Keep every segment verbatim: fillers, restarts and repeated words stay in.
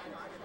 Yeah.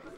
Fastball.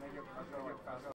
Make it, make it fastball.